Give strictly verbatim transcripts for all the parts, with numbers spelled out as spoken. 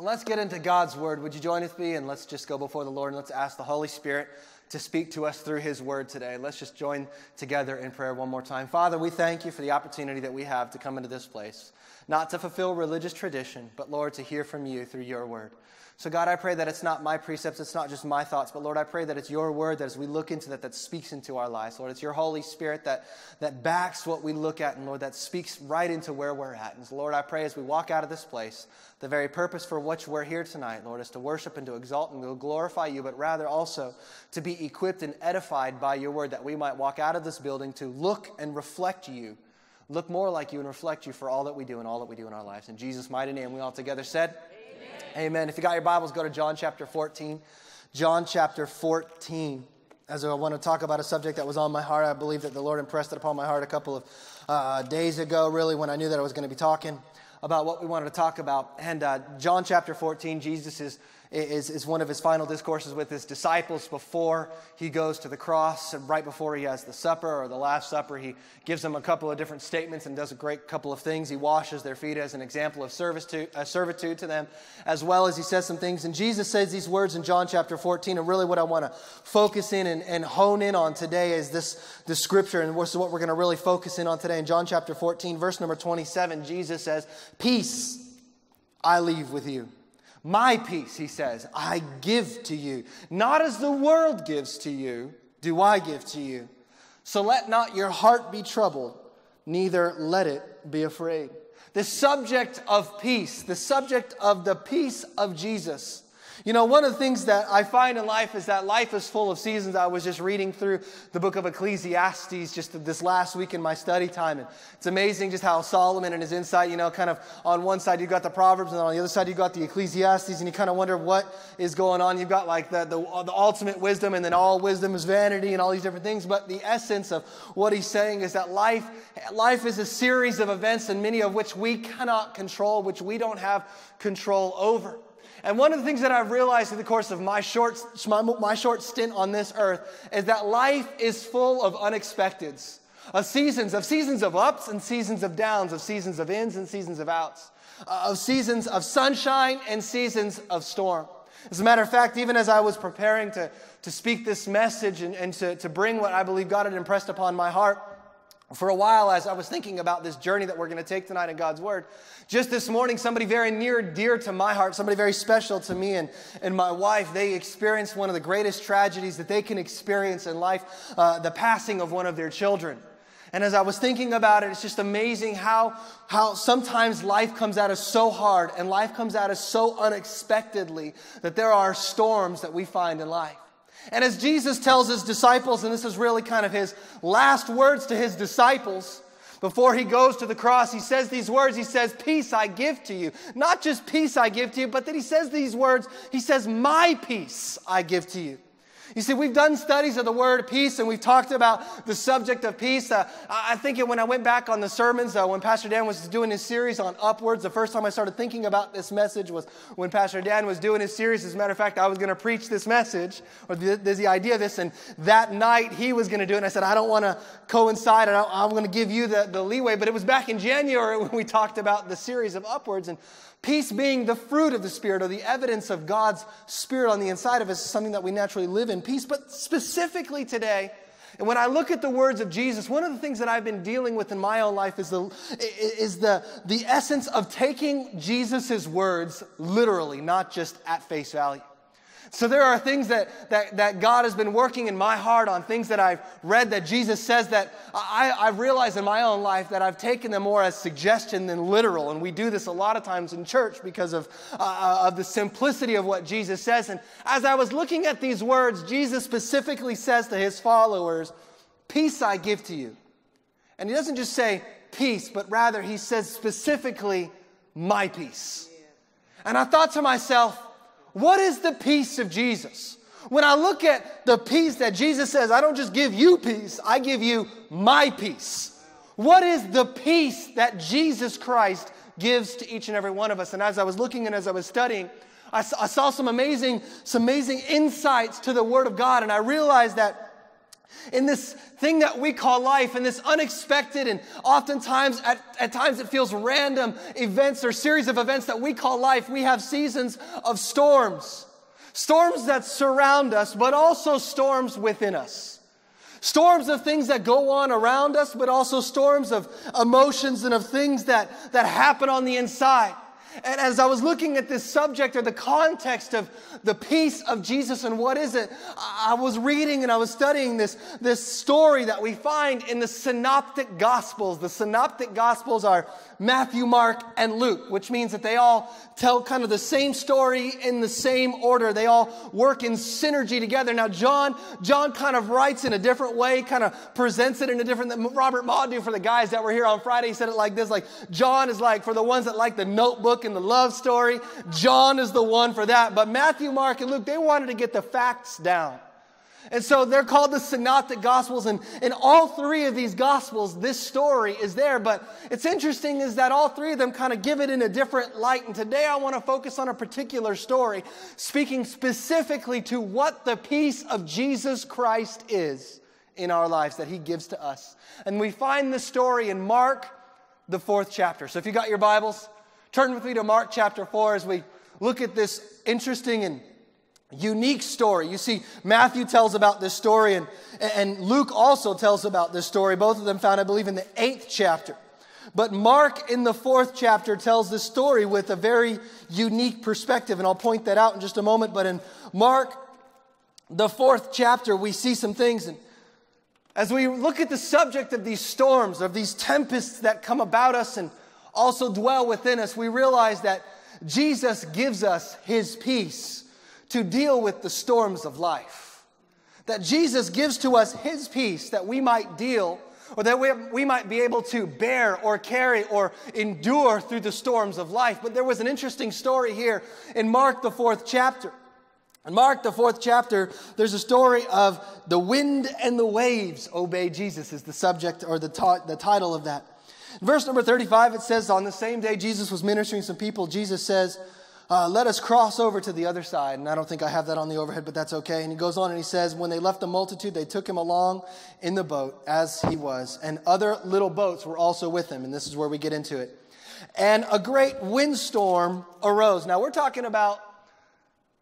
Well, let's get into God's Word. Would you join with me? And let's just go before the Lord and let's ask the Holy Spirit to speak to us through His Word today. Let's just join together in prayer one more time. Father, we thank You for the opportunity that we have to come into this place, not to fulfill religious tradition, but, Lord, to hear from You through Your Word. So, God, I pray that it's not my precepts, it's not just my thoughts, but, Lord, I pray that it's Your Word that as we look into that, that speaks into our lives. Lord, it's Your Holy Spirit that, that backs what we look at, and, Lord, that speaks right into where we're at. And, so, Lord, I pray as we walk out of this place, the very purpose for which we're here tonight, Lord, is to worship and to exalt and to glorify You, but rather also to be equipped and edified by Your Word, that we might walk out of this building to look and reflect You, look more like You and reflect You for all that we do and all that we do in our lives. In Jesus' mighty name, we all together said, Amen. Amen. If you got your Bibles, go to John chapter fourteen. John chapter fourteen. As I want to talk about a subject that was on my heart, I believe that the Lord impressed it upon my heart a couple of uh, days ago, really, when I knew that I was going to be talking about what we wanted to talk about. And uh, John chapter fourteen, Jesus is, is, is one of His final discourses with His disciples before He goes to the cross. And right before He has the supper or the Last Supper, He gives them a couple of different statements and does a great couple of things. He washes their feet as an example of service to, uh, servitude to them, as well as He says some things. And Jesus says these words in John chapter fourteen, and really what I want to focus in and, and hone in on today is this, this scripture, and this is what we're going to really focus in on today. In John chapter fourteen, verse number twenty-seven, Jesus says, "Peace I leave with you. My peace," He says, "I give to you. Not as the world gives to you, do I give to you. So let not your heart be troubled, neither let it be afraid." The subject of peace, the subject of the peace of Jesus. You know, one of the things that I find in life is that life is full of seasons. I was just reading through the book of Ecclesiastes just this last week in my study time. And it's amazing just how Solomon and his insight, you know, kind of on one side you've got the Proverbs and on the other side you've got the Ecclesiastes, and you kind of wonder what is going on. You've got like the, the, the ultimate wisdom, and then all wisdom is vanity and all these different things. But the essence of what he's saying is that life, life is a series of events, and many of which we cannot control, which we don't have control over. And one of the things that I've realized in the course of my short, my, my short stint on this earth is that life is full of unexpecteds, of seasons, of seasons of ups and seasons of downs, of seasons of ins and seasons of outs, uh, of seasons of sunshine and seasons of storm. As a matter of fact, even as I was preparing to, to speak this message and, and to, to bring what I believe God had impressed upon my heart, for a while, as I was thinking about this journey that we're going to take tonight in God's Word, just this morning, somebody very near and dear to my heart, somebody very special to me and, and my wife, they experienced one of the greatest tragedies that they can experience in life, uh, the passing of one of their children. And as I was thinking about it, it's just amazing how, how sometimes life comes at us so hard and life comes at us so unexpectedly that there are storms that we find in life. And as Jesus tells His disciples, and this is really kind of His last words to His disciples before He goes to the cross, He says these words. He says, "Peace I give to you." Not just peace I give to you, but that He says these words. He says, "My peace I give to you." You see, we've done studies of the word peace, and we've talked about the subject of peace. Uh, I think when I went back on the sermons, uh, when Pastor Dan was doing his series on Upwards, the first time I started thinking about this message was when Pastor Dan was doing his series. As a matter of fact, I was going to preach this message, or the, the idea of this, and that night he was going to do it. And I said, I don't want to coincide, and I'm going to give you the, the leeway. But it was back in January when we talked about the series of Upwards, and peace being the fruit of the Spirit, or the evidence of God's Spirit on the inside of us, is something that we naturally live in peace. But specifically today, and when I look at the words of Jesus, one of the things that I've been dealing with in my own life is the, is the, the essence of taking Jesus' words literally, not just at face value. So there are things that, that, that God has been working in my heart on, things that I've read that Jesus says that I, I've realized in my own life that I've taken them more as suggestion than literal. And we do this a lot of times in church because of, uh, of the simplicity of what Jesus says. And as I was looking at these words, Jesus specifically says to His followers, "Peace I give to you." And He doesn't just say peace, but rather He says specifically, "My peace." And I thought to myself, what is the peace of Jesus? When I look at the peace that Jesus says, I don't just give you peace, I give you my peace. What is the peace that Jesus Christ gives to each and every one of us? And as I was looking and as I was studying, I saw some amazing, some amazing insights to the Word of God. And I realized that in this thing that we call life, in this unexpected and oftentimes at, at times it feels random events or series of events that we call life, we have seasons of storms. Storms that surround us, but also storms within us. Storms of things that go on around us, but also storms of emotions and of things that, that happen on the inside. And as I was looking at this subject or the context of the peace of Jesus and what is it, I was reading and I was studying this, this story that we find in the Synoptic Gospels. The Synoptic Gospels are Matthew, Mark, and Luke, which means that they all tell kind of the same story in the same order. They all work in synergy together. Now, John, John kind of writes in a different way, kind of presents it in a different way. Robert Mauldin, for the guys that were here on Friday, he said it like this, like John is like, for the ones that like the Notebook and the love story, John is the one for that. But Matthew, Mark, and Luke, they wanted to get the facts down. And so they're called the Synoptic Gospels. And in all three of these Gospels, this story is there. But it's interesting is that all three of them kind of give it in a different light. And today I want to focus on a particular story, speaking specifically to what the peace of Jesus Christ is in our lives that he gives to us. And we find this story in Mark, the fourth chapter. So if you got your Bibles, turn with me to Mark chapter four as we look at this interesting and unique story. You see, Matthew tells about this story and, and Luke also tells about this story. Both of them found, I believe, in the eighth chapter. But Mark in the fourth chapter tells this story with a very unique perspective. And I'll point that out in just a moment. But in Mark, the fourth chapter, we see some things. And as we look at the subject of these storms, of these tempests that come about us and also dwell within us, we realize that Jesus gives us his peace to deal with the storms of life. That Jesus gives to us his peace that we might deal, or that we, we might be able to bear or carry or endure through the storms of life. But there was an interesting story here in Mark the fourth chapter. In Mark the fourth chapter, there's a story of the wind and the waves obey Jesus is the subject or the, the title of that. Verse number thirty-five, it says, on the same day Jesus was ministering some people, Jesus says, uh, let us cross over to the other side. And I don't think I have that on the overhead, but that's okay. And he goes on and he says, when they left the multitude, they took him along in the boat as he was. And other little boats were also with him. And this is where we get into it. And a great windstorm arose. Now we're talking about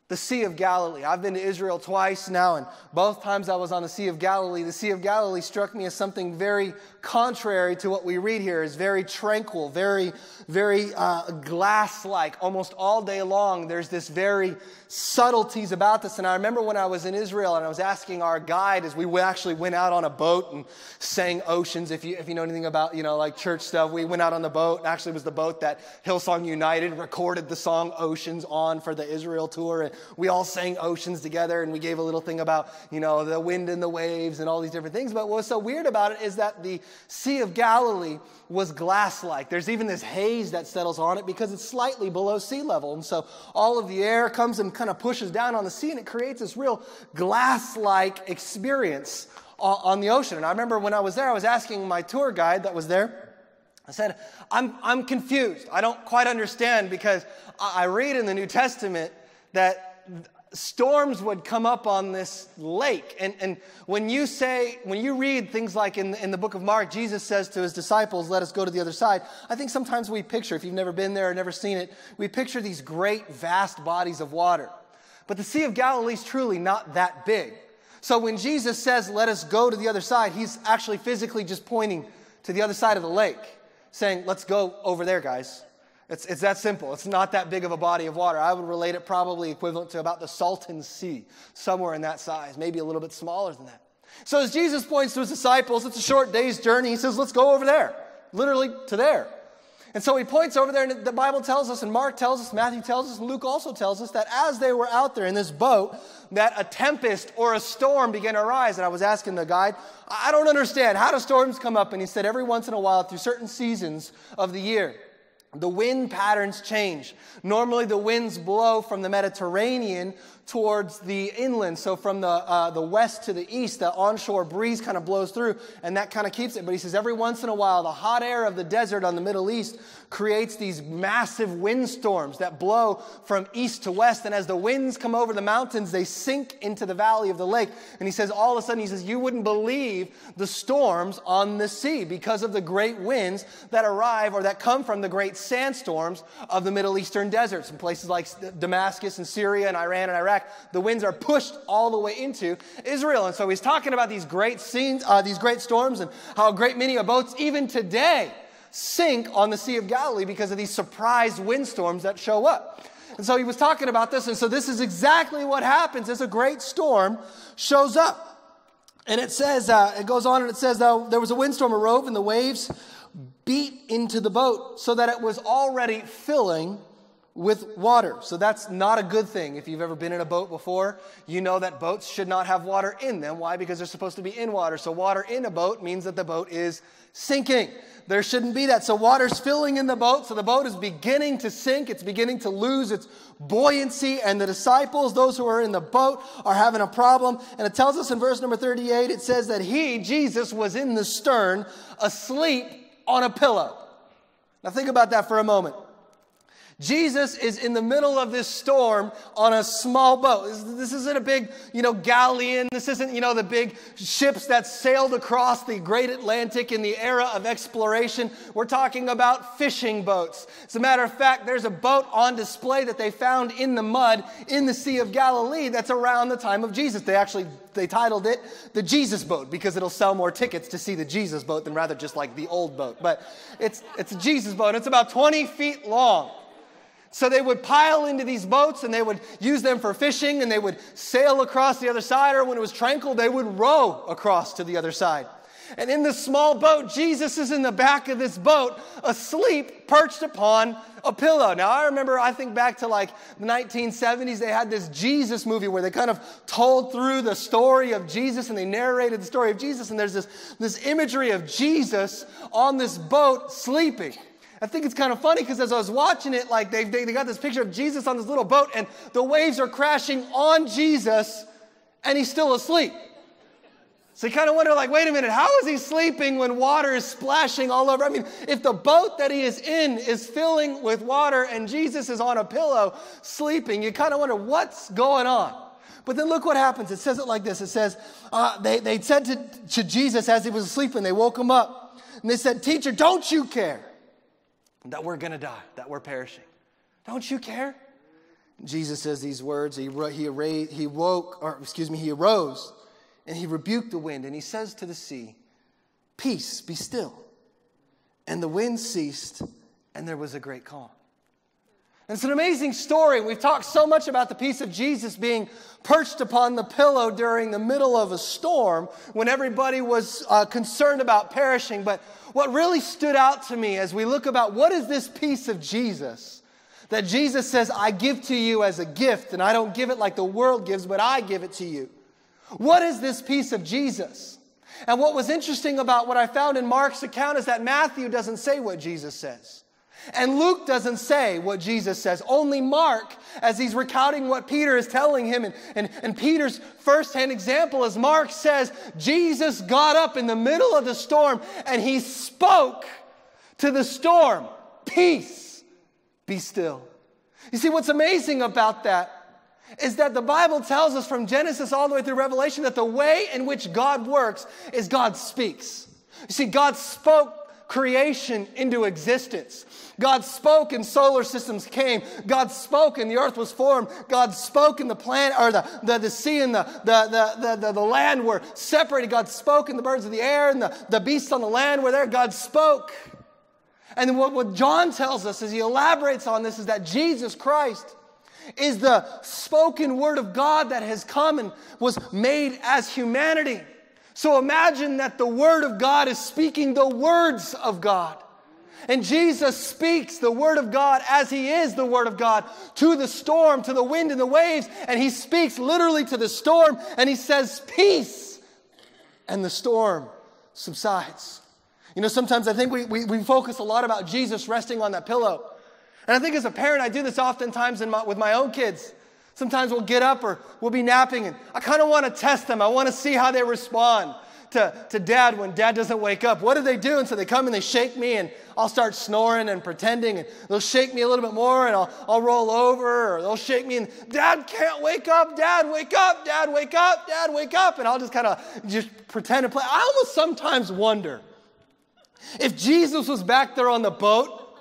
the Sea of Galilee. I've been to Israel twice now, and both times I was on the Sea of Galilee. The Sea of Galilee struck me as something very contrary to what we read here. It's very tranquil, very, very uh, glass-like. Almost all day long, there's this very subtleties about this. And I remember when I was in Israel, and I was asking our guide as we actually went out on a boat and sang oceans. If you if you know anything about, you know, like church stuff, we went out on the boat. Actually, it was the boat that Hillsong United recorded the song "Oceans" on for the Israel tour. And we all sang oceans together, and we gave a little thing about, you know, the wind and the waves and all these different things. But what was so weird about it is that the Sea of Galilee was glass-like. There's even this haze that settles on it because it's slightly below sea level. And so all of the air comes and kind of pushes down on the sea, and it creates this real glass-like experience on the ocean. And I remember when I was there, I was asking my tour guide that was there, I said, I'm, I'm confused. I don't quite understand, because I read in the New Testament that storms would come up on this lake. And, and when you say, when you read things like in, in the book of Mark, Jesus says to his disciples, let us go to the other side. I think sometimes we picture, if you've never been there or never seen it, we picture these great vast bodies of water. But the Sea of Galilee is truly not that big. So when Jesus says, let us go to the other side, he's actually physically just pointing to the other side of the lake, saying, let's go over there, guys. It's, it's that simple. It's not that big of a body of water. I would relate it probably equivalent to about the Salton Sea, somewhere in that size, maybe a little bit smaller than that. So as Jesus points to his disciples, it's a short day's journey. He says, let's go over there, literally to there. And so he points over there, and the Bible tells us, and Mark tells us, Matthew tells us, and Luke also tells us that as they were out there in this boat, that a tempest or a storm began to arise. And I was asking the guide, I don't understand. How do storms come up? And he said, every once in a while, through certain seasons of the year, The wind patterns change. Normally the winds blow from the Mediterranean towards the inland. So from the, uh, the west to the east, the onshore breeze kind of blows through, and that kind of keeps it. But he says every once in a while, the hot air of the desert on the Middle East creates these massive windstorms that blow from east to west. And as the winds come over the mountains, they sink into the valley of the lake. And he says all of a sudden, he says, you wouldn't believe the storms on the sea because of the great winds that arrive or that come from the great sandstorms of the Middle Eastern deserts. In places like Damascus and Syria and Iran and Iraq, the winds are pushed all the way into Israel. And so he's talking about these great scenes, uh, these great storms, and how a great many of boats even today sink on the Sea of Galilee because of these surprise windstorms that show up. And so he was talking about this, and so this is exactly what happens as a great storm shows up. And it says, uh, it goes on and it says, though, there was a windstorm arose and the waves beat into the boat so that it was already filling with water. So that's not a good thing. If you've ever been in a boat before, you know that boats should not have water in them. Why? Because they're supposed to be in water. So water in a boat means that the boat is sinking. There shouldn't be that. So water's filling in the boat. So the boat is beginning to sink. It's beginning to lose its buoyancy. And the disciples, those who are in the boat, are having a problem. And it tells us in verse number thirty-eight, it says that he, Jesus, was in the stern, asleep on a pillow. Now think about that for a moment. Jesus is in the middle of this storm on a small boat. This, this isn't a big, you know, galleon. This isn't, you know, the big ships that sailed across the great Atlantic in the era of exploration. We're talking about fishing boats. As a matter of fact, there's a boat on display that they found in the mud in the Sea of Galilee that's around the time of Jesus. They actually, they titled it the Jesus boat because it'll sell more tickets to see the Jesus boat than rather just like the old boat. But it's, it's a Jesus boat. It's about twenty feet long. So they would pile into these boats and they would use them for fishing, and they would sail across the other side, or when it was tranquil, they would row across to the other side. And in this small boat, Jesus is in the back of this boat, asleep, perched upon a pillow. Now, I remember, I think back to like the nineteen seventies, they had this Jesus movie where they kind of told through the story of Jesus, and they narrated the story of Jesus. And there's this, this imagery of Jesus on this boat sleeping. I think it's kind of funny because as I was watching it, like they, they, they got this picture of Jesus on this little boat, and the waves are crashing on Jesus and he's still asleep. So you kind of wonder, like, wait a minute, how is he sleeping when water is splashing all over? I mean, if the boat that he is in is filling with water and Jesus is on a pillow sleeping, you kind of wonder what's going on. But then look what happens. It says it like this. It says, uh, they, they said to, to Jesus as he was asleep, and they woke him up, and they said, "Teacher, don't you care that we're going to die, that we're perishing? Don't you care?" Jesus says these words. He, he, arrayed, he woke, or excuse me, he arose, and he rebuked the wind, and he says to the sea, "Peace, be still." And the wind ceased, and there was a great calm. It's an amazing story. We've talked so much about the peace of Jesus being perched upon the pillow during the middle of a storm when everybody was uh, concerned about perishing. But what really stood out to me as we look about what is this peace of Jesus that Jesus says, "I give to you as a gift, and I don't give it like the world gives, but I give it to you." What is this peace of Jesus? And what was interesting about what I found in Mark's account is that Matthew doesn't say what Jesus says. And Luke doesn't say what Jesus says. Only Mark, as he's recounting what Peter is telling him, and, and, and Peter's firsthand example is Mark says, Jesus got up in the middle of the storm and he spoke to the storm, "Peace, be still." You see, what's amazing about that is that the Bible tells us from Genesis all the way through Revelation that the way in which God works is God speaks. You see, God spoke creation into existence. God spoke and solar systems came. God spoke and the earth was formed. God spoke and the planet, or the, the, the sea and the, the, the, the, the land were separated. God spoke and the birds of the air and the, the beasts on the land were there. God spoke. And what, what John tells us as he elaborates on this is that Jesus Christ is the spoken word of God that has come and was made as humanity. So imagine that the Word of God is speaking the words of God. And Jesus speaks the Word of God as He is the Word of God to the storm, to the wind and the waves. And He speaks literally to the storm, and He says, "Peace." And the storm subsides. You know, sometimes I think we, we, we focus a lot about Jesus resting on that pillow. And I think as a parent, I do this oftentimes in my, with my own kids. Sometimes we'll get up or we'll be napping and I kind of want to test them. I want to see how they respond to, to dad when dad doesn't wake up. What do they do? And so they come and they shake me and I'll start snoring and pretending, and they'll shake me a little bit more and I'll, I'll roll over, or they'll shake me and dad can't wake up, dad wake up, dad wake up, dad wake up. And I'll just kind of just pretend to play. I almost sometimes wonder if Jesus was back there on the boat,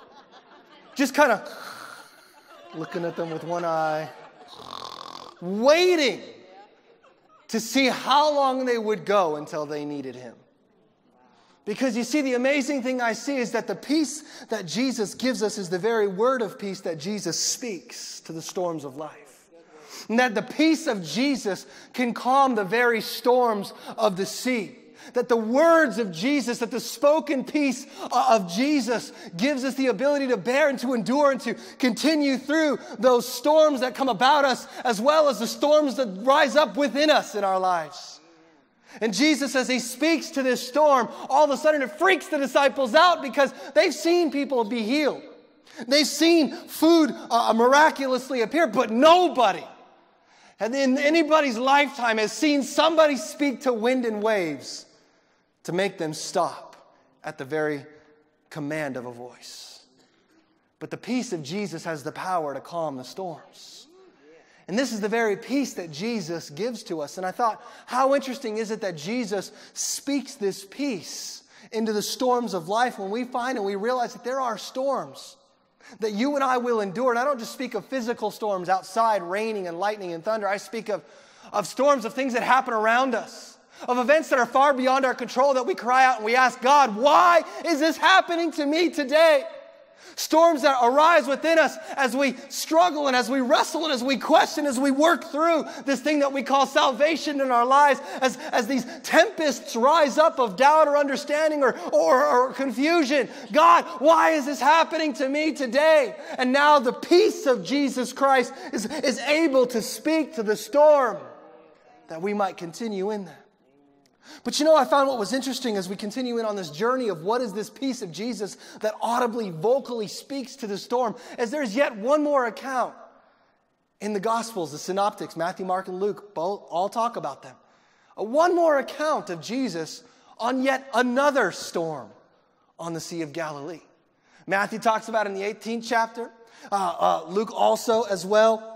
just kind of looking at them with one eye, waiting to see how long they would go until they needed him. Because you see, the amazing thing I see is that the peace that Jesus gives us is the very word of peace that Jesus speaks to the storms of life. And that the peace of Jesus can calm the very storms of the sea. That the words of Jesus, that the spoken peace of Jesus gives us the ability to bear and to endure and to continue through those storms that come about us, as well as the storms that rise up within us in our lives. And Jesus, as he speaks to this storm, all of a sudden it freaks the disciples out, because they've seen people be healed. They've seen food uh, miraculously appear, but nobody and in anybody's lifetime has seen somebody speak to wind and waves to make them stop at the very command of a voice. But the peace of Jesus has the power to calm the storms. And this is the very peace that Jesus gives to us. And I thought, how interesting is it that Jesus speaks this peace into the storms of life, when we find and we realize that there are storms that you and I will endure. And I don't just speak of physical storms outside, raining and lightning and thunder. I speak of, of storms of things that happen around us, of events that are far beyond our control, that we cry out and we ask God, why is this happening to me today? Storms that arise within us as we struggle and as we wrestle and as we question, as we work through this thing that we call salvation in our lives, as, as these tempests rise up of doubt or understanding or, or, or confusion. God, why is this happening to me today? And now the peace of Jesus Christ is, is able to speak to the storm, that we might continue in that. But you know, I found what was interesting as we continue in on this journey of what is this peace of Jesus that audibly, vocally speaks to the storm, as there's yet one more account in the Gospels, the Synoptics, Matthew, Mark, and Luke, both, all talk about them. One more account of Jesus on yet another storm on the Sea of Galilee. Matthew talks about it in the eighteenth chapter, uh, uh, Luke also as well.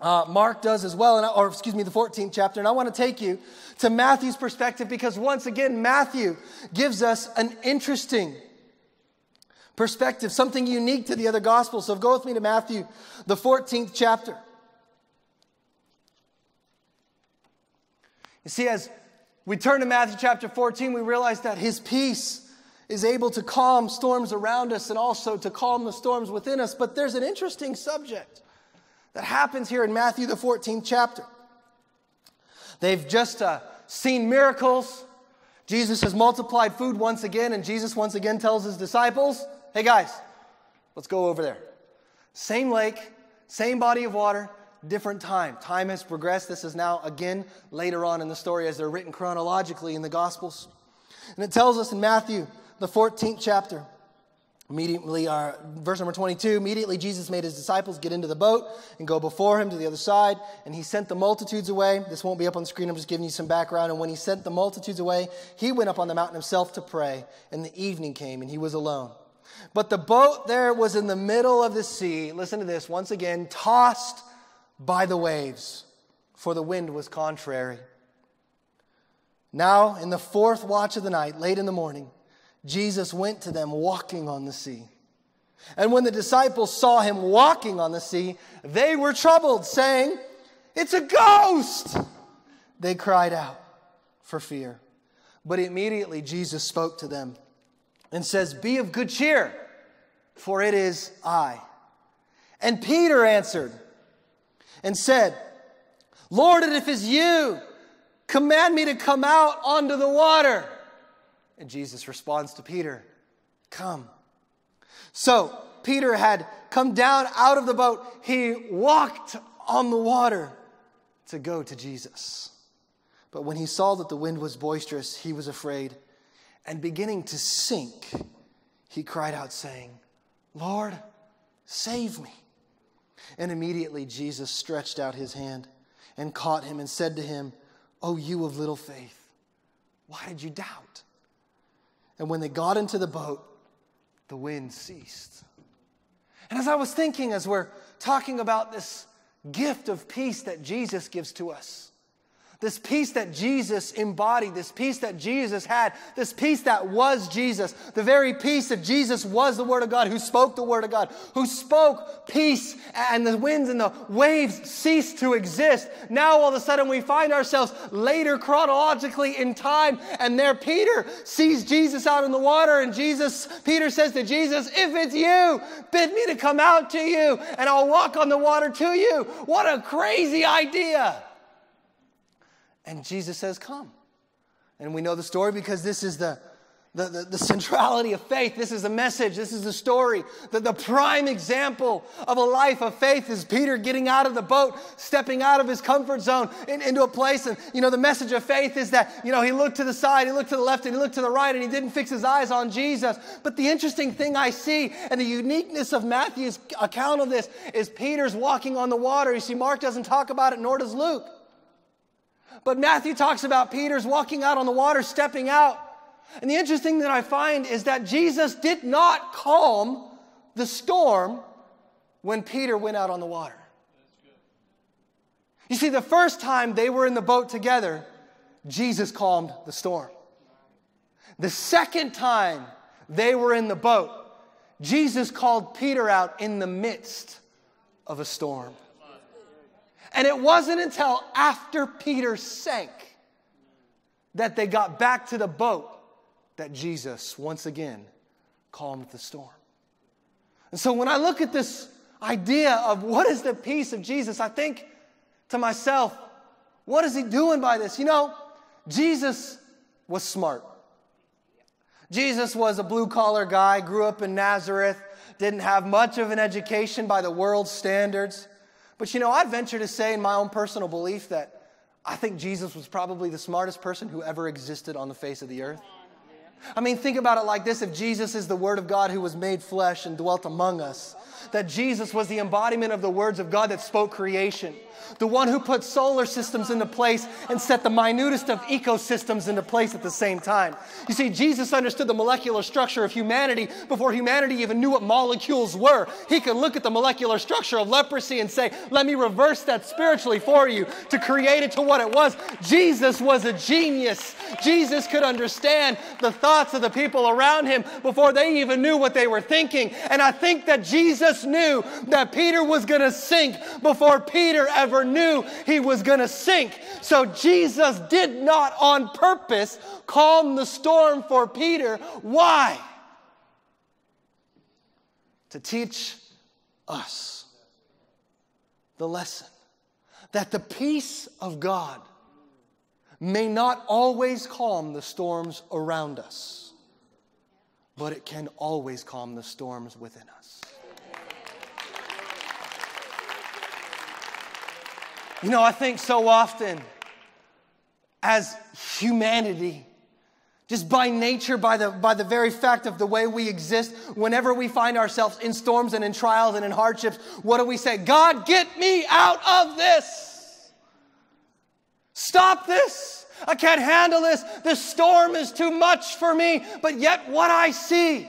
Uh, Mark does as well, and I, or excuse me, the fourteenth chapter. And I want to take you to Matthew's perspective, because once again, Matthew gives us an interesting perspective, something unique to the other Gospels. So go with me to Matthew, the fourteenth chapter. You see, as we turn to Matthew chapter fourteen, we realize that his peace is able to calm storms around us and also to calm the storms within us. But there's an interesting subject that happens here in Matthew, the fourteenth chapter. They've just uh, seen miracles. Jesus has multiplied food once again, and Jesus once again tells his disciples, hey guys, let's go over there. Same lake, same body of water, different time. Time has progressed. This is now again later on in the story as they're written chronologically in the Gospels. And it tells us in Matthew, the fourteenth chapter, Immediately, uh, verse number twenty-two, immediately Jesus made his disciples get into the boat and go before him to the other side, and he sent the multitudes away. This won't be up on the screen, I'm just giving you some background. And when he sent the multitudes away, he went up on the mountain himself to pray, and the evening came, and he was alone. But the boat there was in the middle of the sea, listen to this, once again, tossed by the waves, for the wind was contrary. Now, in the fourth watch of the night, late in the morning, Jesus went to them walking on the sea. And when the disciples saw him walking on the sea, they were troubled, saying, it's a ghost! They cried out for fear. But immediately Jesus spoke to them and says, be of good cheer, for it is I. And Peter answered and said, Lord, if it's you, command me to come out onto the water. And Jesus responds to Peter, come. So Peter had come down out of the boat. He walked on the water to go to Jesus. But when he saw that the wind was boisterous, he was afraid. and beginning to sink, he cried out saying, Lord, save me. And immediately Jesus stretched out his hand and caught him and said to him, O you of little faith, why did you doubt? And when they got into the boat, the wind ceased. And as I was thinking, as we're talking about this gift of peace that Jesus gives to us, this peace that Jesus embodied, this peace that Jesus had, this peace that was Jesus, the very peace that Jesus was the Word of God, who spoke the Word of God, who spoke peace, and the winds and the waves ceased to exist. Now all of a sudden we find ourselves later chronologically in time, and there Peter sees Jesus out in the water, and Jesus, Peter says to Jesus, if it's you, bid me to come out to you, and I'll walk on the water to you. What a crazy idea! And Jesus says, come. And we know the story because this is the, the, the, the centrality of faith. This is the message. This is the story. The, the prime example of a life of faith is Peter getting out of the boat, stepping out of his comfort zone in, into a place. And, you know, the message of faith is that, you know, he looked to the side, he looked to the left, and he looked to the right, and he didn't fix his eyes on Jesus. But the interesting thing I see and the uniqueness of Matthew's account of this is Peter's walking on the water. You see, Mark doesn't talk about it, nor does Luke. But Matthew talks about Peter's walking out on the water, stepping out. And the interesting thing that I find is that Jesus did not calm the storm when Peter went out on the water. You see, the first time they were in the boat together, Jesus calmed the storm. The second time they were in the boat, Jesus called Peter out in the midst of a storm. And it wasn't until after Peter sank that they got back to the boat that Jesus once again calmed the storm. And so when I look at this idea of what is the peace of Jesus, I think to myself, what is he doing by this? You know, Jesus was smart. Jesus was a blue-collar guy, grew up in Nazareth, didn't have much of an education by the world's standards. But, you know, I'd venture to say in my own personal belief that I think Jesus was probably the smartest person who ever existed on the face of the earth. I mean, think about it like this. If Jesus is the Word of God who was made flesh and dwelt among us, that Jesus was the embodiment of the words of God that spoke creation, the one who put solar systems into place and set the minutest of ecosystems into place at the same time. You see, Jesus understood the molecular structure of humanity before humanity even knew what molecules were. He could look at the molecular structure of leprosy and say, let me reverse that spiritually for you to create it to what it was. Jesus was a genius. Jesus could understand the thought thoughts of the people around him before they even knew what they were thinking. And I think that Jesus knew that Peter was going to sink before Peter ever knew he was going to sink. So Jesus did not on purpose calm the storm for Peter. Why? To teach us the lesson that the peace of God may not always calm the storms around us, but it can always calm the storms within us. You know, I think so often as humanity, just by nature, by the, by the very fact of the way we exist, whenever we find ourselves in storms and in trials and in hardships, what do we say? God, get me out of this. Stop this. I can't handle this. This storm is too much for me. But yet what I see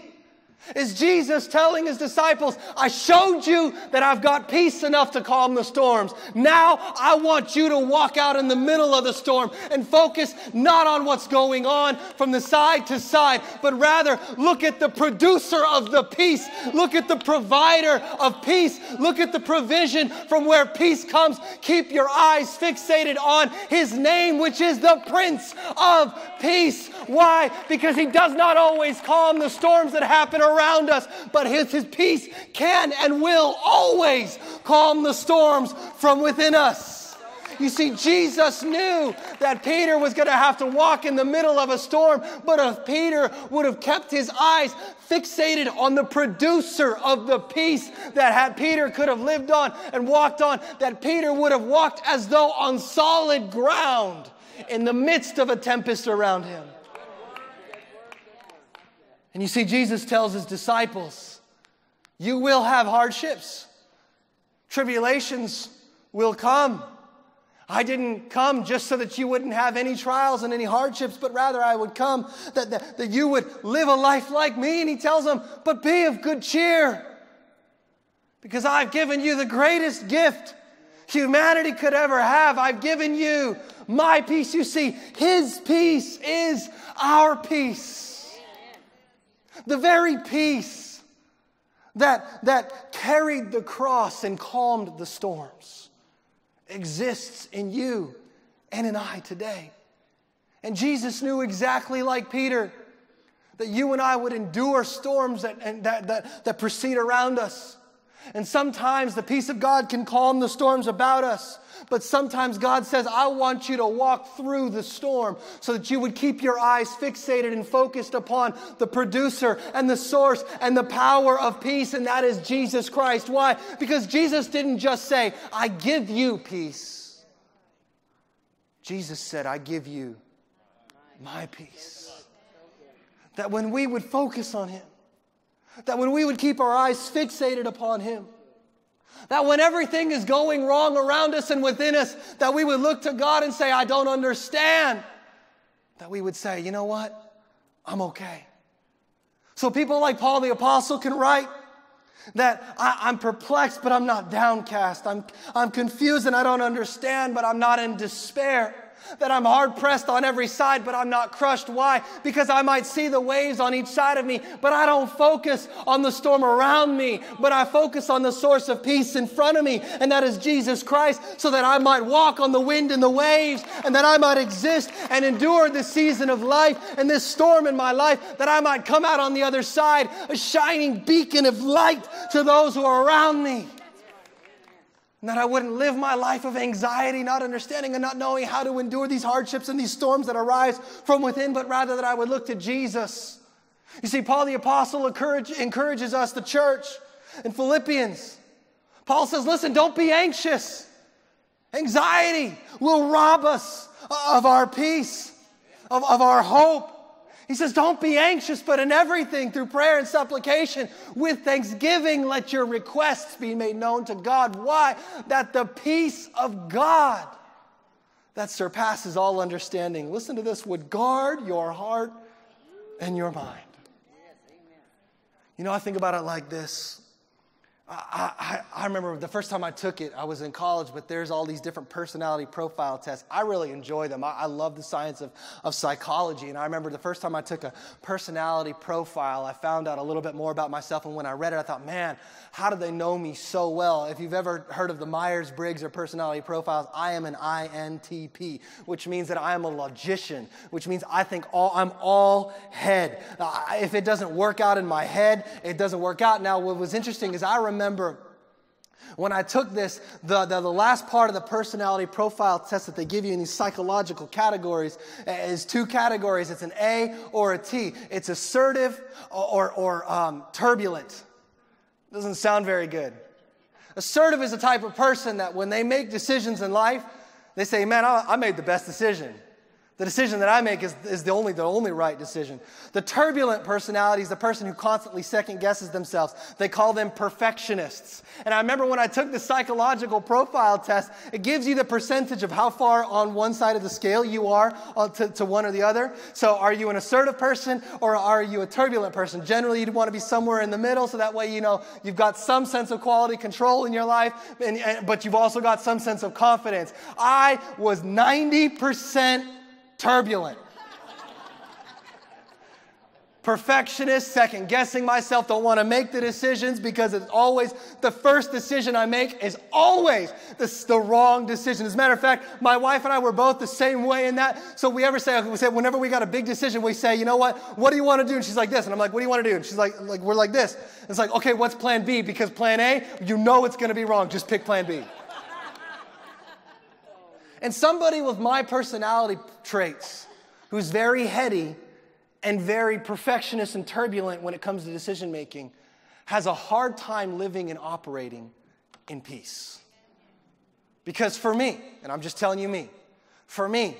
is Jesus telling his disciples, I showed you that I've got peace enough to calm the storms. Now I want you to walk out in the middle of the storm and focus not on what's going on from the side to side, but rather look at the producer of the peace. Look at the provider of peace. Look at the provision from where peace comes. Keep your eyes fixated on his name, which is the Prince of Peace. Why? Because he does not always calm the storms that happen around around us, but his, his peace can and will always calm the storms from within us. You see, Jesus knew that Peter was going to have to walk in the middle of a storm, but if Peter would have kept his eyes fixated on the producer of the peace that had Peter could have lived on and walked on, that Peter would have walked as though on solid ground in the midst of a tempest around him. And you see, Jesus tells his disciples, you will have hardships. Tribulations will come. I didn't come just so that you wouldn't have any trials and any hardships, but rather I would come that, that, that you would live a life like me. And he tells them, but be of good cheer, because I've given you the greatest gift humanity could ever have. I've given you my peace. You see, his peace is our peace. The very peace that, that carried the cross and calmed the storms exists in you and in I today. And Jesus knew, exactly like Peter, that you and I would endure storms that, and that, that, that proceed around us. And sometimes the peace of God can calm the storms about us, but sometimes God says, I want you to walk through the storm so that you would keep your eyes fixated and focused upon the producer and the source and the power of peace, and that is Jesus Christ. Why? Because Jesus didn't just say, I give you peace. Jesus said, I give you my peace. That when we would focus on him, that when we would keep our eyes fixated upon him, that when everything is going wrong around us and within us, that we would look to God and say, I don't understand. That we would say, you know what? I'm okay. So people like Paul the Apostle can write that I, I'm perplexed, but I'm not downcast. I'm, I'm confused and I don't understand, but I'm not in despair. That I'm hard-pressed on every side, but I'm not crushed. Why? Because I might see the waves on each side of me, but I don't focus on the storm around me, but I focus on the source of peace in front of me, and that is Jesus Christ, so that I might walk on the wind and the waves, and that I might exist and endure this season of life and this storm in my life, that I might come out on the other side, a shining beacon of light to those who are around me. And that I wouldn't live my life of anxiety, not understanding and not knowing how to endure these hardships and these storms that arise from within, but rather that I would look to Jesus. You see, Paul the Apostle encourage, encourages us, the church, in Philippians. Paul says, listen, don't be anxious. Anxiety will rob us of our peace, of, of our hope. He says, don't be anxious, but in everything, through prayer and supplication, with thanksgiving, let your requests be made known to God. Why? That the peace of God that surpasses all understanding, listen to this, would guard your heart and your mind. You know, I think about it like this. I, I, I remember the first time I took it, I was in college, but there's all these different personality profile tests. I really enjoy them. I, I love the science of, of psychology. And I remember the first time I took a personality profile, I found out a little bit more about myself. And when I read it, I thought, man, how do they know me so well? If you've ever heard of the Myers-Briggs or personality profiles, I am an I N T P, which means that I am a logician, which means I think all, I'm all head. Uh, if it doesn't work out in my head, it doesn't work out. Now, what was interesting is I remember remember when I took this, the, the, the last part of the personality profile test that they give you in these psychological categories is two categories. It's an A or a T. It's assertive or, or, or um, turbulent. Doesn't sound very good. Assertive is a type of person that when they make decisions in life, they say, man, I, I made the best decision. The decision that I make is, is the only, the only right decision. The turbulent personality is the person who constantly second guesses themselves. They call them perfectionists. And I remember when I took the psychological profile test, it gives you the percentage of how far on one side of the scale you are to, to one or the other. So are you an assertive person or are you a turbulent person? Generally, you'd want to be somewhere in the middle, so that way you know you've got some sense of quality control in your life, and, and, but you've also got some sense of confidence. I was ninety percent turbulent. Perfectionist, second guessing myself, don't want to make the decisions because it's always, the first decision I make is always the, the wrong decision. As a matter of fact, my wife and I were both the same way in that. So we ever say, we say, whenever we got a big decision, we say, you know what, what do you want to do? And she's like this. And I'm like, what do you want to do? And she's like, like we're like this. And it's like, okay, what's plan B? Because plan A, you know it's going to be wrong. Just pick plan B. And somebody with my personality traits, who's very heady and very perfectionist and turbulent when it comes to decision-making, has a hard time living and operating in peace. Because for me, and I'm just telling you me, for me,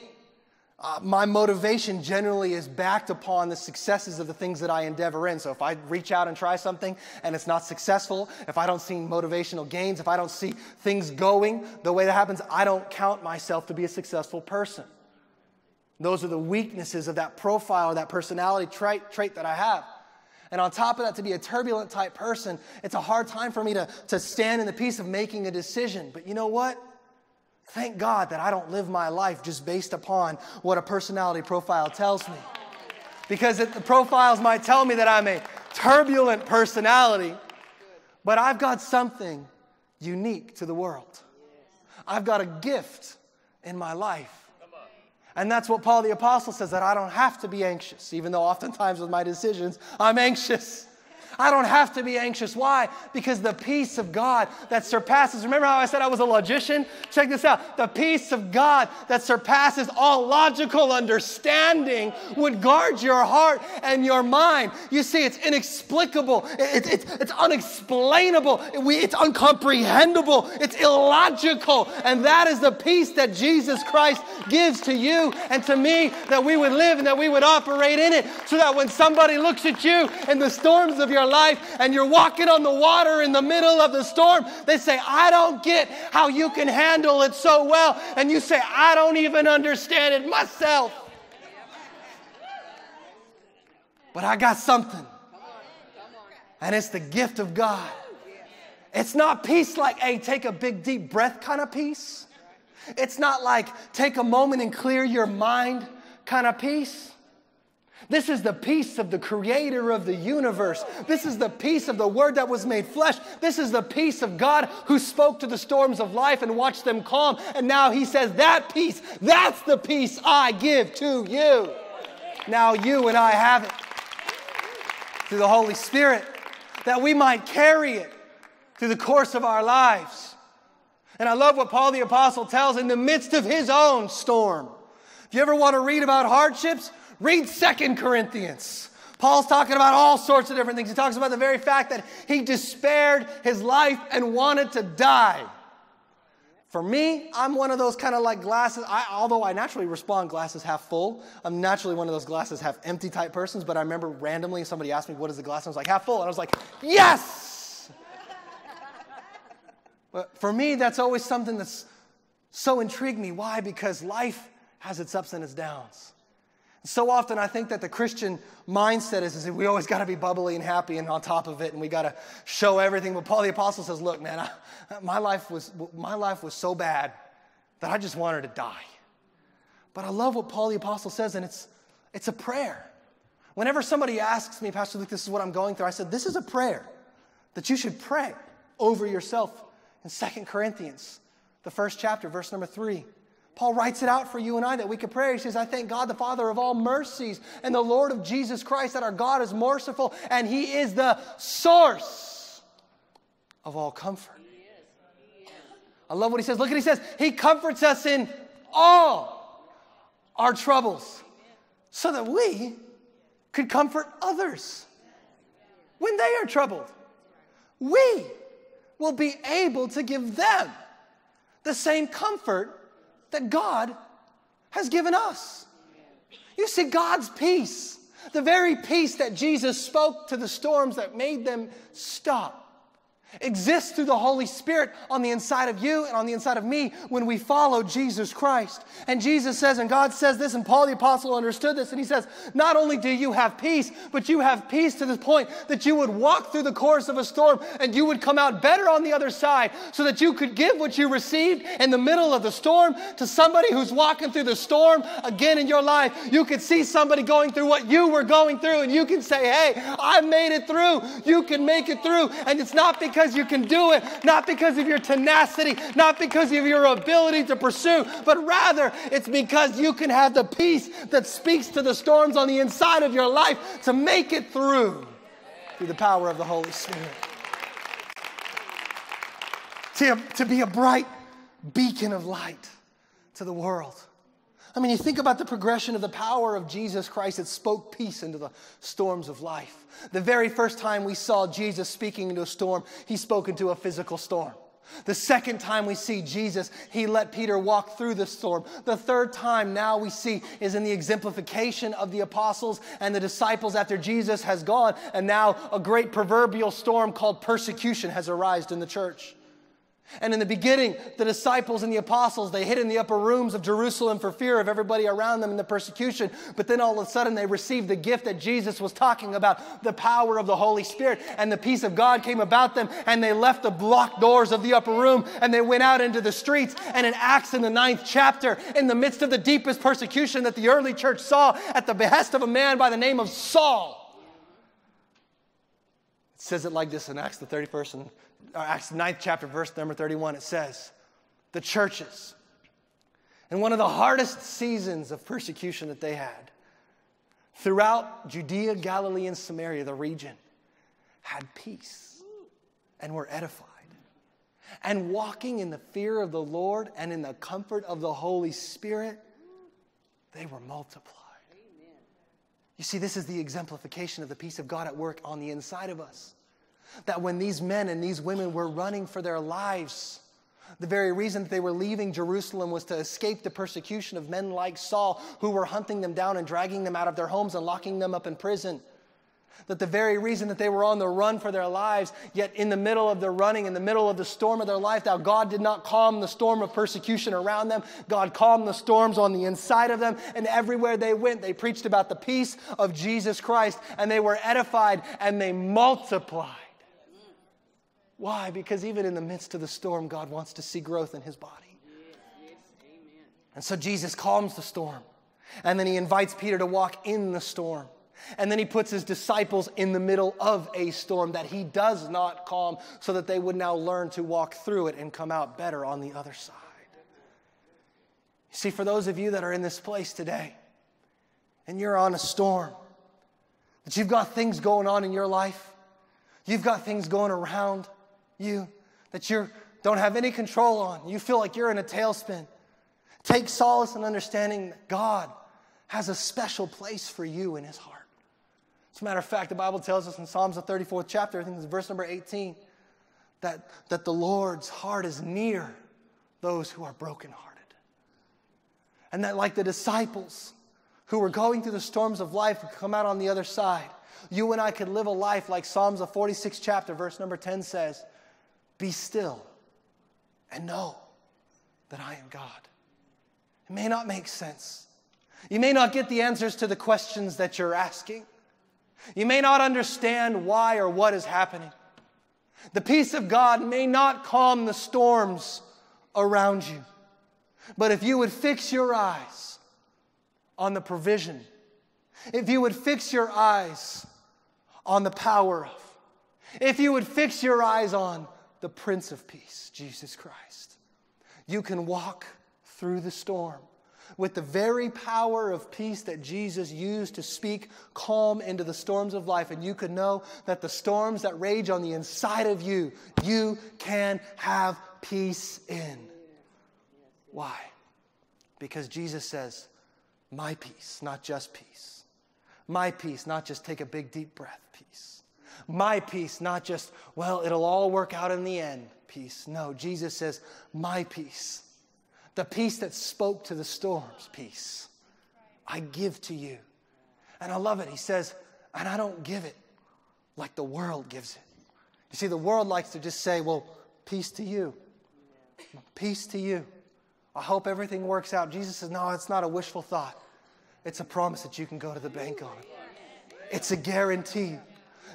Uh, my motivation generally is backed upon the successes of the things that I endeavor in. So if I reach out and try something and it's not successful, if I don't see motivational gains, if I don't see things going the way that happens, I don't count myself to be a successful person. Those are the weaknesses of that profile, that personality trait, trait that I have. And on top of that, to be a turbulent type person, it's a hard time for me to, to stand in the peace of making a decision. But you know what? Thank God that I don't live my life just based upon what a personality profile tells me. Because it, the profiles might tell me that I'm a turbulent personality, but I've got something unique to the world. I've got a gift in my life. And that's what Paul the Apostle says, that I don't have to be anxious, even though oftentimes with my decisions, I'm anxious. I don't have to be anxious. Why? Because the peace of God that surpasses, remember how I said I was a logician? Check this out. The peace of God that surpasses all logical understanding would guard your heart and your mind. You see, it's inexplicable. It, it, it, it's unexplainable. It, we, it's uncomprehendable. It's illogical. And that is the peace that Jesus Christ gives to you and to me, that we would live and that we would operate in it, so that when somebody looks at you in the storms of your life and you're walking on the water in the middle of the storm, they say, I don't get how you can handle it so well. And you say, I don't even understand it myself. But I got something. And it's the gift of God. It's not peace like, hey, take a big deep breath kind of peace. It's not like take a moment and clear your mind kind of peace. This is the peace of the creator of the universe. This is the peace of the word that was made flesh. This is the peace of God who spoke to the storms of life and watched them calm. And now he says, that peace, that's the peace I give to you. Now you and I have it through the Holy Spirit, that we might carry it through the course of our lives. And I love what Paul the Apostle tells in the midst of his own storm. Do you ever want to read about hardships? Read Second Corinthians. Paul's talking about all sorts of different things. He talks about the very fact that he despaired his life and wanted to die. For me, I'm one of those kind of like glasses, I, although I naturally respond glasses half full. I'm naturally one of those glasses half empty type persons, but I remember randomly somebody asked me, what is the glass? And I was like, half full. And I was like, yes! But for me, that's always something that's so intrigued me. Why? Because life has its ups and its downs. So often I think that the Christian mindset is, is we always got to be bubbly and happy and on top of it, and we got to show everything. But Paul the Apostle says, look, man, I, my, life was, my life was so bad that I just wanted to die. But I love what Paul the Apostle says, and it's, it's a prayer. Whenever somebody asks me, Pastor Luke, this is what I'm going through, I said, this is a prayer that you should pray over yourself in Second Corinthians, the first chapter, verse number three. Paul writes it out for you and I that we could pray. He says, I thank God, the Father of all mercies, and the Lord of Jesus Christ, that our God is merciful and he is the source of all comfort. He is. He is. I love what he says. Look at what he says. He comforts us in all our troubles so that we could comfort others when they are troubled. We will be able to give them the same comfort that God has given us. You see, God's peace, the very peace that Jesus spoke to the storms that made them stop, exists through the Holy Spirit on the inside of you and on the inside of me when we follow Jesus Christ. And Jesus says, and God says this, and Paul the Apostle understood this, and he says, not only do you have peace, but you have peace to the point that you would walk through the course of a storm and you would come out better on the other side, so that you could give what you received in the middle of the storm to somebody who's walking through the storm again in your life. You could see somebody going through what you were going through, and you can say, hey, I made it through. You can make it through. And it's not because Because you can do it, not because of your tenacity, not because of your ability to pursue, but rather it's because you can have the peace that speaks to the storms on the inside of your life to make it through through the power of the Holy Spirit. To, to be a bright beacon of light to the world. I mean, you think about the progression of the power of Jesus Christ that spoke peace into the storms of life. The very first time we saw Jesus speaking into a storm, he spoke into a physical storm. The second time we see Jesus, he let Peter walk through the storm. The third time now we see is in the exemplification of the apostles and the disciples after Jesus has gone, and now a great proverbial storm called persecution has arisen in the church. And in the beginning, the disciples and the apostles, they hid in the upper rooms of Jerusalem for fear of everybody around them and the persecution. But then all of a sudden, they received the gift that Jesus was talking about, the power of the Holy Spirit. And the peace of God came about them, and they left the blocked doors of the upper room, and they went out into the streets. And in Acts, in the ninth chapter, in the midst of the deepest persecution that the early church saw at the behest of a man by the name of Saul, it says it like this in Acts the thirty-first and Acts ninth chapter, verse number thirty-one, it says, the churches, in one of the hardest seasons of persecution that they had, throughout Judea, Galilee, and Samaria, the region, had peace and were edified. And walking in the fear of the Lord and in the comfort of the Holy Spirit, they were multiplied. Amen. You see, this is the exemplification of the peace of God at work on the inside of us. That when these men and these women were running for their lives, the very reason that they were leaving Jerusalem was to escape the persecution of men like Saul, who were hunting them down and dragging them out of their homes and locking them up in prison. That the very reason that they were on the run for their lives, yet in the middle of their running, in the middle of the storm of their life, now God did not calm the storm of persecution around them. God calmed the storms on the inside of them. And everywhere they went, they preached about the peace of Jesus Christ. And they were edified and they multiplied. Why? Because even in the midst of the storm, God wants to see growth in his body. Yes, yes, amen. And so Jesus calms the storm. And then he invites Peter to walk in the storm. And then he puts his disciples in the middle of a storm that he does not calm, so that they would now learn to walk through it and come out better on the other side. You see, for those of you that are in this place today, and you're on a storm, that you've got things going on in your life, you've got things going around you that you don't have any control on. You feel like you're in a tailspin. Take solace in understanding that God has a special place for you in his heart. As a matter of fact, the Bible tells us in Psalms, the thirty-fourth chapter, I think it's verse number eighteen, that, that the Lord's heart is near those who are brokenhearted. And that like the disciples who were going through the storms of life would come out on the other side, you and I could live a life like Psalms, the forty-sixth chapter, verse number ten says, be still and know that I am God. It may not make sense. You may not get the answers to the questions that you're asking. You may not understand why or what is happening. The peace of God may not calm the storms around you. But if you would fix your eyes on the provision, if you would fix your eyes on the power of, if you would fix your eyes on the Prince of Peace, Jesus Christ, you can walk through the storm with the very power of peace that Jesus used to speak calm into the storms of life. And you can know that the storms that rage on the inside of you, you can have peace in. Why? Because Jesus says, my peace, not just peace. My peace, not just take a big deep breath, peace. My peace, not just, well, it'll all work out in the end, peace. No, Jesus says, my peace. The peace that spoke to the storms, peace. I give to you. And I love it. He says, and I don't give it like the world gives it. You see, the world likes to just say, well, peace to you. Peace to you. I hope everything works out. Jesus says, no, it's not a wishful thought. It's a promise that you can go to the bank on. It's a guarantee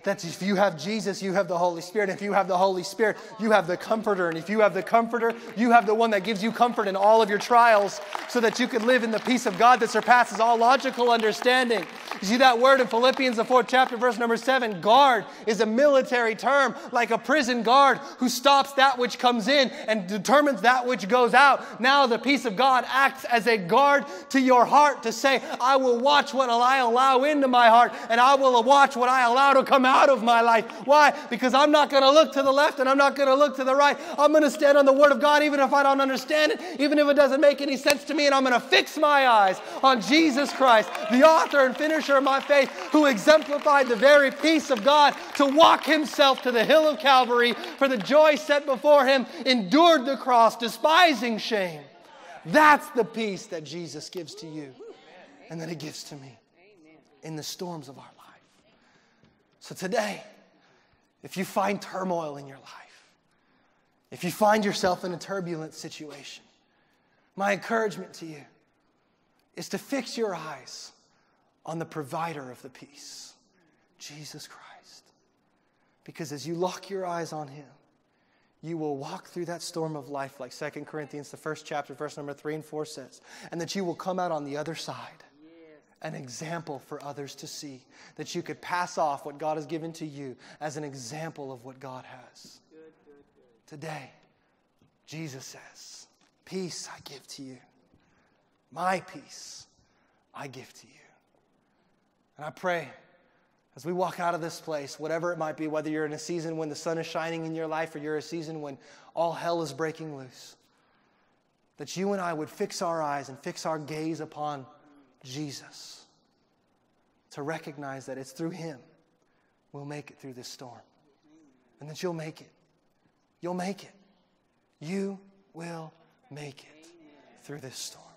that if you have Jesus, you have the Holy Spirit. If you have the Holy Spirit, you have the Comforter. And if you have the Comforter, you have the one that gives you comfort in all of your trials, so that you can live in the peace of God that surpasses all logical understanding. You see that word in Philippians, the fourth chapter, verse number seven, guard is a military term, like a prison guard who stops that which comes in and determines that which goes out. Now the peace of God acts as a guard to your heart to say, I will watch what I allow into my heart, and I will watch what I allow to come come out of my life. Why? Because I'm not going to look to the left and I'm not going to look to the right. I'm going to stand on the Word of God even if I don't understand it, even if it doesn't make any sense to me. And I'm going to fix my eyes on Jesus Christ, the author and finisher of my faith, who exemplified the very peace of God to walk himself to the hill of Calvary for the joy set before him, endured the cross, despising shame. That's the peace that Jesus gives to you and that he gives to me in the storms of our life. So today, if you find turmoil in your life, if you find yourself in a turbulent situation, my encouragement to you is to fix your eyes on the provider of the peace, Jesus Christ. Because as you lock your eyes on him, you will walk through that storm of life, like Second Corinthians, the first chapter, verse number three and four says, and that you will come out on the other side, an example for others to see, that you could pass off what God has given to you as an example of what God has. Good, good, good. Today, Jesus says, peace I give to you. My peace I give to you. And I pray, as we walk out of this place, whatever it might be, whether you're in a season when the sun is shining in your life or you're in a season when all hell is breaking loose, that you and I would fix our eyes and fix our gaze upon Jesus to recognize that it's through him we'll make it through this storm. And that you'll make it. You'll make it. You will make it through this storm.